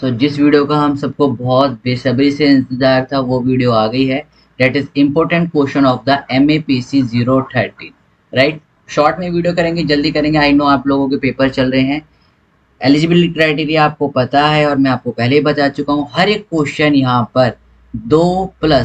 सो जिस वीडियो का हम सबको बहुत बेसब्री से इंतजार था वो वीडियो आ गई है। Date is important question of the MPC 013 right. Short में वीडियो करेंगे, जल्दी करेंगे, आई नो आप लोगों के पेपर चल रहे हैं। एलिजिबिलिटी क्राइटेरिया आपको पता है और मैं आपको पहले ही बता चुका हूँ। हर एक क्वेश्चन यहाँ पर 2+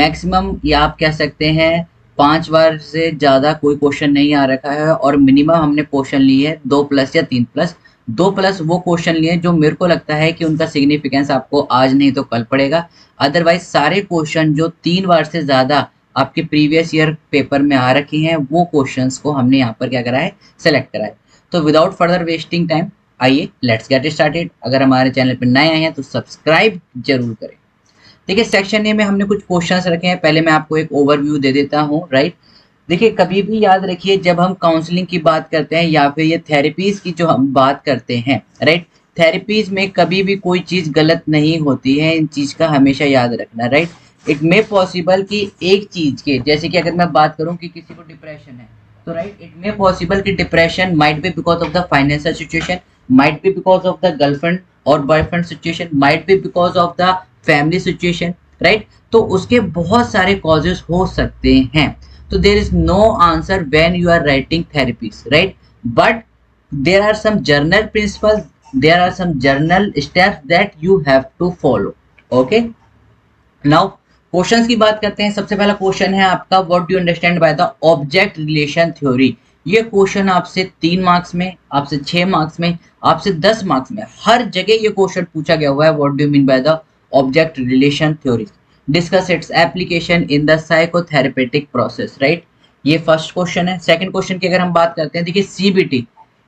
मैक्सिमम या आप कह सकते हैं 5 बार से ज़्यादा कोई क्वेश्चन नहीं आ रखा है और मिनिमम हमने क्वेश्चन लिए है 2+ या 3+। 2+ वो क्वेश्चन लिए जो मेरे को लगता है कि उनका सिग्निफिकेंस आपको आज नहीं तो कल पड़ेगा। अदरवाइज सारे क्वेश्चन जो 3 बार से ज़्यादा आपके प्रीवियस ईयर पेपर में आ रखी हैं वो क्वेश्चंस को हमने यहाँ पर क्या करा है, सेलेक्ट करा है। तो विदाउट फर्दर वेस्टिंग टाइम आइए लेट्स गेट स्टार्टेड। अगर हमारे चैनल पर नए आए हैं तो सब्सक्राइब जरूर करें। देखिए सेक्शन ए में हमने कुछ क्वेश्चंस रखे हैं। पहले मैं आपको एक ओवरव्यू दे देता हूं राइट। देखिए कभी भी याद रखिए जब हम काउंसलिंग की बात करते हैं या फिर ये थेरेपीज की जो हम बात करते हैं राइट, थेरेपीज में कभी भी कोई चीज़ गलत नहीं होती है। इन चीज़ का हमेशा याद रखना राइट। इट मे पॉसिबल कि एक चीज़ के जैसे कि अगर मैं बात करूँ कि किसी को डिप्रेशन है तो राइट इट मे पॉसिबल कि depression might be because of the financial situation, might be because of the girlfriend और boyfriend situation, might be because of the family situation, right? तो उसके बहुत सारे causes हो सकते हैं। तो there is no answer when you are writing therapies, right? But there are some general principles, there are some general steps that you have to follow, okay? Now questions की बात करते हैं। सबसे पहला question है आपका what do you understand by the object relation theory। ये question आपसे 3 मार्क्स में, आपसे 6 मार्क्स में, आपसे 10 मार्क्स में हर जगह ये क्वेश्चन पूछा गया हुआ है। What do you mean by the object relation theory, discuss its application in the psychotherapeutic process right. ये फर्स्ट क्वेश्चन है। सेकंड क्वेश्चन की अगर हम बात करते हैं देखिए सीबीटी,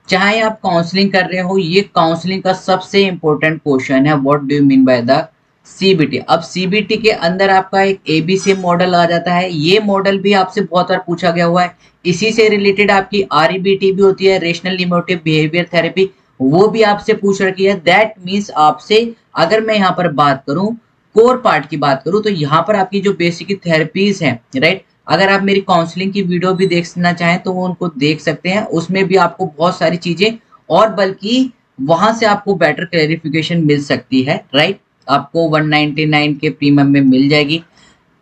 चाहे आप काउंसलिंग कर रहे हो ये काउंसलिंग का सबसे इंपॉर्टेंट क्वेश्चन है। What do you mean by the CBT. अब सीबीटी के अंदर आपका एक ABC मॉडल आ जाता है। ये मॉडल भी आपसे बहुत बार पूछा गया हुआ है। इसी से रिलेटेड आपकी REBT भी होती है, रेशनल इमोटिव बिहेवियर थेरेपी, वो भी आपसे पूछ रखी है। दैट मीन्स आपसे अगर मैं यहाँ पर बात करूँ कोर पार्ट की बात करूँ तो यहाँ पर आपकी जो बेसिक थेरेपीज हैं राइट। अगर आप मेरी काउंसलिंग की वीडियो भी देखना चाहें तो वो उनको देख सकते हैं। उसमें भी आपको बहुत सारी चीज़ें और बल्कि वहाँ से आपको बेटर क्लैरिफिकेशन मिल सकती है राइट। आपको 199 के प्रीमियम में मिल जाएगी।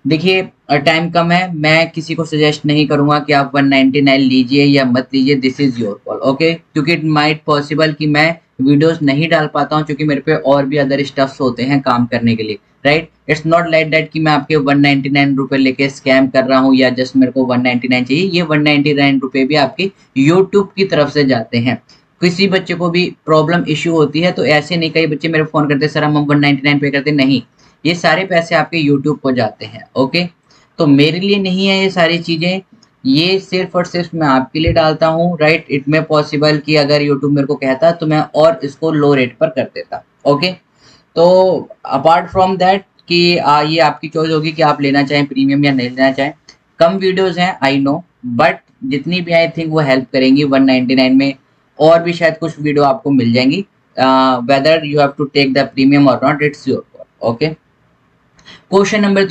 देखिए टाइम कम है, मैं किसी को सजेस्ट नहीं करूंगा कि आप 199 लीजिए या मत लीजिए, this is your call okay. क्योंकि इट माइट पॉसिबल कि मैं वीडियोस नहीं डाल पाता हूं क्योंकि मेरे पे और भी अदर स्टफ्स होते हैं काम करने के लिए right. It's not like that कि मैं आपके 199 रुपये लेके स्कैम कर रहा हूँ या जस्ट मेरे को 199 चाहिए। ये 199 रुपये भी आपके यूट्यूब की तरफ से जाते हैं। किसी बच्चे को भी प्रॉब्लम इश्यू होती है तो ऐसे नहीं कई बच्चे मेरे फ़ोन करते सर हम 199 पे करते, नहीं ये सारे पैसे आपके यूट्यूब को जाते हैं ओके। तो मेरे लिए नहीं है ये सारी चीज़ें, ये सिर्फ और सिर्फ मैं आपके लिए डालता हूँ राइट। इट मे पॉसिबल कि अगर यूट्यूब मेरे को कहता तो मैं और इसको लो रेट पर कर देता ओके। तो अपार्ट फ्रॉम दैट कि ये आपकी चॉइस होगी कि आप लेना चाहें प्रीमियम या नहीं लेना चाहें। कम वीडियोज़ हैं आई नो, बट जितनी भी आई थिंक वो हेल्प करेंगी। 199 में और भी शायद कुछ वीडियो आपको मिल जाएंगी। Whether you have to take the premium और not it's your call okay. Question number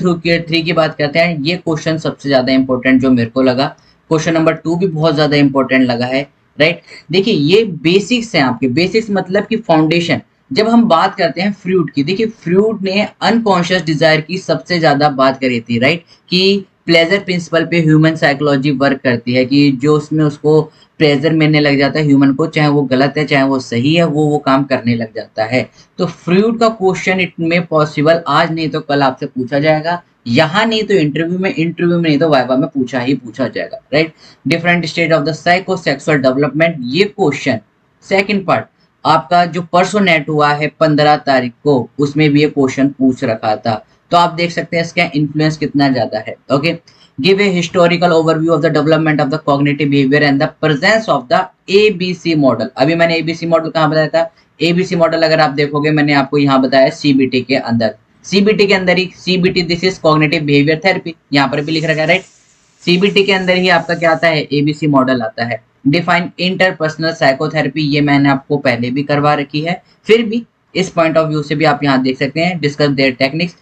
3 की बात करते हैं। ये क्वेश्चन सबसे ज़्यादा इंपॉर्टेंट जो मेरे को लगा, क्वेश्चन नंबर 2 भी बहुत ज़्यादा इंपॉर्टेंट लगा है राइट। देखिए ये बेसिक्स हैं आपके, बेसिक्स मतलब कि फाउंडेशन। जब हम बात करते हैं फ्रूड की, देखिए फ्रूड ने अनकॉन्शियस डिजायर की सबसे ज़्यादा बात करी थी राइट। कि प्लेजर प्रिंसिपल पे ह्यूमन साइकोलॉजी वर्क करती है कि जो उसमें उसको प्लेजर मिलने लग जाता है ह्यूमन को, चाहे वो गलत है चाहे वो सही है, वो काम करने लग जाता है। तो फ्रूड का क्वेश्चन इट में पॉसिबल आज नहीं तो कल आपसे पूछा जाएगा, यहाँ नहीं तो इंटरव्यू में नहीं तो वाइवा में पूछा ही पूछा जाएगा right. Different stage of the psychosexual development, ये क्वेश्चन सेकेंड पार्ट आपका जो परसों नेट हुआ है 15 तारीख को, उसमें भी ये क्वेश्चन पूछ रखा था। तो आप देख सकते हैं इसका इन्फ्लुएंस कितना ज़्यादा है okay. Give a historical overview of the development of the cognitive behaviour and the presence of the ABC model. अभी मैंने ABC मॉडल कहाँ बताया था, ABC मॉडल अगर आप देखोगे मैंने आपको यहाँ बताया CBT के अंदर, CBT के अंदर ही CBT this is cognitive behaviour therapy यहाँ पर भी लिख रखा है राइट। CBT के अंदर ही आपका क्या आता है, ABC मॉडल आता है। डिफाइन इंटरपर्सनल साइकोथेरेपी, ये मैंने आपको पहले भी करवा रखी है, फिर भी इस पॉइंट ऑफ व्यू से भी आप यहाँ देख सकते हैं। Discuss their techniques,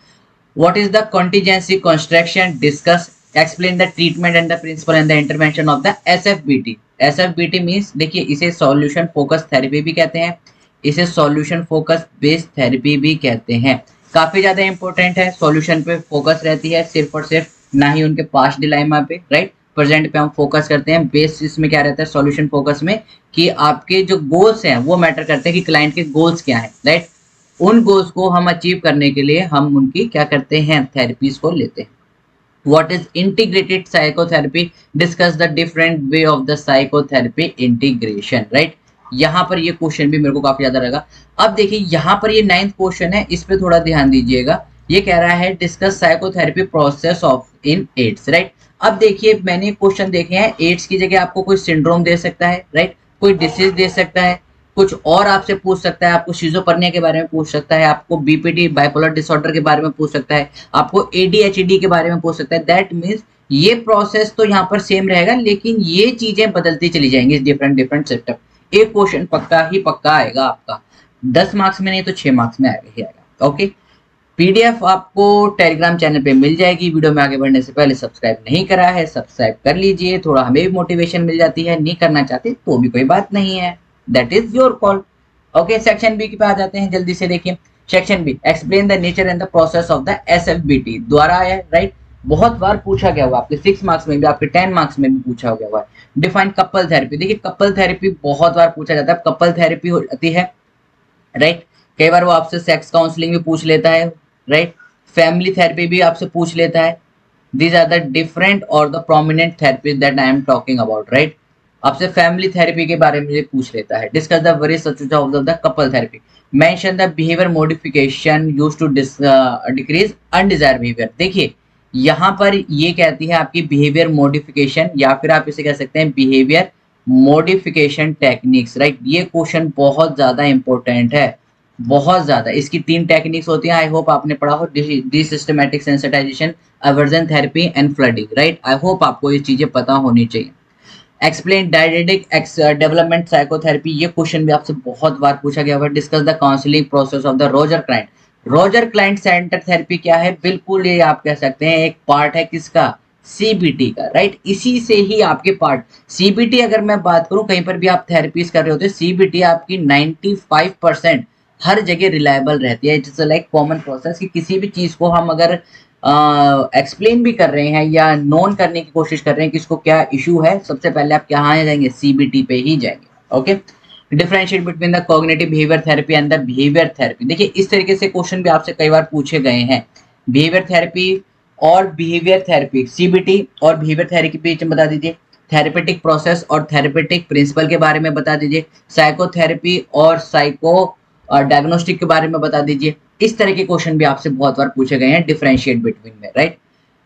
what is the contingency construction, discuss explain the treatment and the principle and the intervention of the SFBT means देखिए इसे solution focused therapy भी कहते हैं। इसे सॉल्यूशन फोकस बेस्ड थेरेपी भी कहते हैं। काफी ज्यादा इंपॉर्टेंट है, सॉल्यूशन पे फोकस रहती है सिर्फ और सिर्फ, ना ही उनके पास्ट डिलाइमा पे, राइट। प्रेजेंट पे हम फोकस करते हैं। बेस इसमें क्या रहता है सॉल्यूशन फोकस में, कि आपके जो गोल्स हैं वो मैटर करते हैं कि क्लाइंट के गोल्स क्या हैं, राइट। उन गोल्स को हम अचीव करने के लिए हम उनकी क्या करते हैं, थेरेपीज को लेते हैं। What is integrated psychotherapy? Discuss the different way of the psychotherapy integration, right? यहाँ पर ये क्वेश्चन भी मेरे को काफी ज्यादा लगा। अब देखिए यहाँ पर ये 9th क्वेश्चन है, इस पे थोड़ा ध्यान दीजिएगा। ये कह रहा है discuss psychotherapy process of in AIDS, right. अब देखिए मैंने क्वेश्चन देखे हैं, एड्स की जगह आपको कोई सिंड्रोम दे सकता है, राइट, कोई डिसीज दे सकता है, कुछ और आपसे पूछ सकता है, आपको शिज़ोफ्रेनिया के बारे में पूछ सकता है, आपको बीपीडी बाइपोलर डिसऑर्डर के बारे में पूछ सकता है, आपको एडीएचडी के बारे में पूछ सकता है। दैट मीन्स ये प्रोसेस तो यहाँ पर सेम रहेगा, लेकिन ये चीजें बदलती चली जाएंगी, डिफरेंट डिफरेंट सेटअप। एक क्वेश्चन पक्का ही पक्का आएगा आपका, 10 मार्क्स में नहीं तो 6 मार्क्स में आएगा ही आएगा। ओके, PDF आपको टेलीग्राम चैनल पे मिल जाएगी। वीडियो में आगे बढ़ने से पहले सब्सक्राइब नहीं करा है सब्सक्राइब कर लीजिए, थोड़ा हमें भी मोटिवेशन मिल जाती है। नहीं करना चाहते तो भी कोई बात नहीं है, That is your call. Okay, section B के पे आ जाते हैं, जल्दी से देखिए। Section B explain the nature and the process of the SFBT द्वारा आया है, राइट। बहुत बार पूछा गया हुआ, आपके 6 मार्क्स में भी, आपके 10 मार्क्स में भी पूछा गया हुआ है। डिफाइन कपल थेरेपी, देखिए कपल थेरेपी बहुत बार पूछा जाता है। कपल थेरेपी हो जाती है, राइट, कई बार वो आपसे सेक्स काउंसलिंग भी पूछ लेता है, राइट। फैमिली थेरेपी भी आपसे पूछ लेता है। दीज आर द डिफरेंट और the prominent therapy that I am talking about, right. आपसे फैमिली थेरेपी के बारे में पूछ लेता है। Discuss the various of the couple therapy, mention the behaviour modification used to decrease undesired behaviour. देखिए यहाँ पर ये कहती है आपकी बिहेवियर मॉडिफिकेशन, या फिर आप इसे कह सकते हैं बिहेवियर मॉडिफिकेशन टेक्निक्स, राइट। ये क्वेश्चन बहुत ज्यादा इंपॉर्टेंट है, बहुत ज्यादा। इसकी 3 टेक्निक्स होती हैं, आई होप आपने पढ़ा हो। Desystematic sensitization, aversion therapy and flooding, right. I hope आपको ये चीजें पता होनी चाहिए। एक्सप्लेन डायडेटिक डेवलपमेंट साइकोथेरेपी, ये क्वेश्चन भी आपसे बहुत बार पूछा गया है। Discuss the counselling process of the Roger client. Roger client centre therapy क्या है, बिल्कुल ये आप कह सकते हैं एक पार्ट है किसका, CBT का, राइट। इसी से ही आपके पार्ट CBT, अगर मैं बात करूं कहीं पर भी आप थेरेपीज कर रहे होते हैं, CBT आपकी 95% हर जगह रिलायबल रहती है। इट्स लाइक कॉमन प्रोसेस कि किसी भी चीज को हम अगर एक्सप्लेन भी कर रहे हैं या नॉन करने की कोशिश कर रहे हैं कि इसको क्या इशू है, सबसे पहले आप कहाँ जाएंगे, CBT पे ही जाएंगे। Okay, differentiate between the cognitive behaviour therapy and the behaviour therapy. देखिए इस तरीके से क्वेश्चन भी आपसे कई बार पूछे गए हैं। बिहेवियर थेरेपी और बिहेवियर थेरेपी, CBT और बिहेवियर थेरेपी के बीच में बता दीजिए। थेरेपेटिक प्रोसेस और थेरेपेटिक प्रिंसिपल के बारे में बता दीजिए। साइकोथेरेपी और साइको डायग्नोस्टिक के बारे में बता दीजिए। इस तरह के क्वेश्चन भी आपसे बहुत बार पूछे गए हैं, डिफरेंशिएट बिटवीन में, right.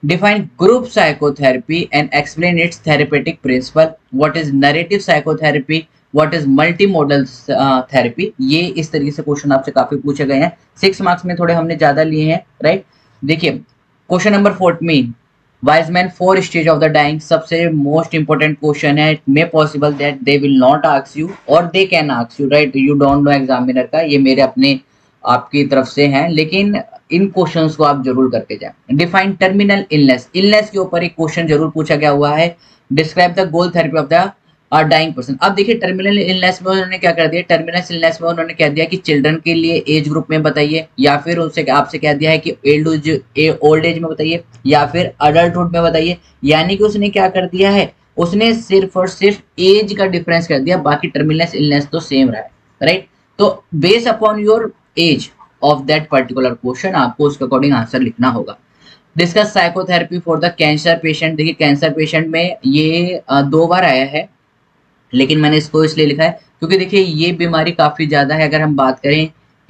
Define group psychotherapy and explain its therapeutic principle. What is narrative psychotherapy, what is multi modal therapy. ये इस तरीके से क्वेश्चन आपसे काफी पूछे गए हैं। 6 मार्क्स में थोड़े हमने ज्यादा लिए हैं, राइट। देखिए question number 14, Weisman 4 stage of the dying, सबसे मोस्ट इंपॉर्टेंट क्वेश्चन है। It may possible that they will not ask you और they can ask you, right. You don't know examiner का, ये मेरे अपने आपकी तरफ से हैं, लेकिन इन क्वेश्चंस को आप जरूर करके जाएं। डिफाइन टर्मिनल इलनेस, इलनेस के ऊपर एक क्वेश्चन जरूर पूछा गया हुआ है। Describe the goal therapy of the dying person. अब देखिए टर्मिनल इलनेस में उन्होंने क्या कर दिया, टर्मिनल इलनेस में उन्होंने कह दिया कि चिल्ड्रन के लिए एज ग्रुप में बताइए, या फिर उनसे आपसे कह दिया है कि ओल्ड एज में बताइए, या फिर अडल्टहुड में बताइए। यानी कि उसने क्या कर दिया है, उसने सिर्फ और सिर्फ एज का डिफरेंस कर दिया, बाकी टर्मिनल इलनेस तो सेम रहा है, राइट। तो base upon your age of that particular question आपको उसके अकॉर्डिंग आंसर लिखना होगा। Discuss psychotherapy for the cancer patient. देखिए कैंसर पेशेंट में ये 2 बार आया है, लेकिन मैंने इसको इसलिए लिखा है क्योंकि देखिए ये बीमारी काफ़ी ज़्यादा है। अगर हम बात करें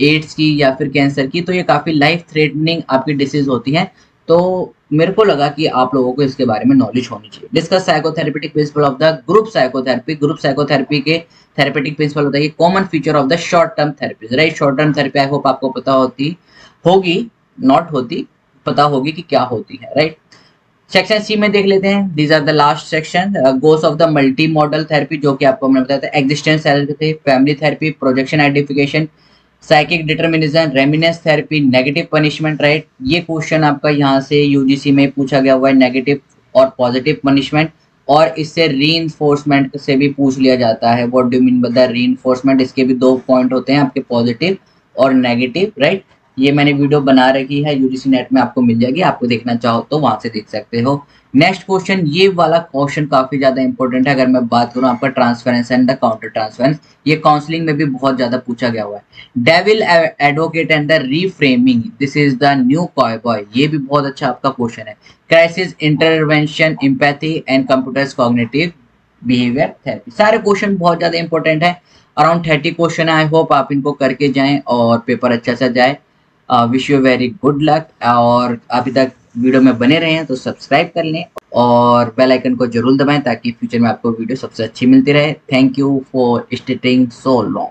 एड्स की या फिर कैंसर की, तो ये काफ़ी लाइफ थ्रेटनिंग आपकी डिसीज होती है, तो मेरे को लगा कि आप लोगों को इसके बारे में नॉलेज होनी चाहिए। Discuss psychotherapeutic principle of the group psychotherapy. Group psychotherapy के थेरेपेटिक प्रिंसिपल होता है कि common feature of the short term therapy, right. Short term therapy I hope आपको पता होती होगी, नॉट होती, पता होगी कि क्या होती है, राइट। सेक्शन सी में देख लेते हैं, these are the last section. Goals of the multi model therapy, जो कि आपको हमने बताया था, existence therapy, family therapy, projection identification, psychic determinism, reminiscence therapy, negative punishment, right. ये क्वेश्चन आपका यहाँ से UGC में पूछा गया हुआ है, नेगेटिव और पॉजिटिव पनिशमेंट और इससे रीइंफोर्समेंट से भी पूछ लिया जाता है, what do you mean by that reinforcement. इसके भी दो पॉइंट होते हैं आपके, पॉजिटिव और नेगेटिव, राइट। ये मैंने वीडियो बना रखी है यूजीसी नेट में, आपको मिल जाएगी, आपको देखना चाहो तो वहां से देख सकते हो। नेक्स्ट क्वेश्चन, ये वाला क्वेश्चन काफी ज्यादा इंपॉर्टेंट है अगर मैं बात करूं आपका transference and the counter transference. ये काउंसलिंग में भी बहुत ज्यादा पूछा गया हुआ है। Devil advocate and the reframing, this is the new coy boy, ये भी बहुत अच्छा आपका क्वेश्चन है। Crisis intervention, empathy and computers cognitive behaviour therapy, सारे क्वेश्चन बहुत ज्यादा इंपॉर्टेंट है। अराउंड 30 क्वेश्चन है, आई होप आप इनको करके जाएं और पेपर अच्छा सा जाए। Wish you very good luck, और अभी तक वीडियो में बने रहे हैं तो सब्सक्राइब कर लें और बेल आइकन को जरूर दबाएं ताकि फ्यूचर में आपको वीडियो सबसे अच्छी मिलती रहे। Thank you for staying so long.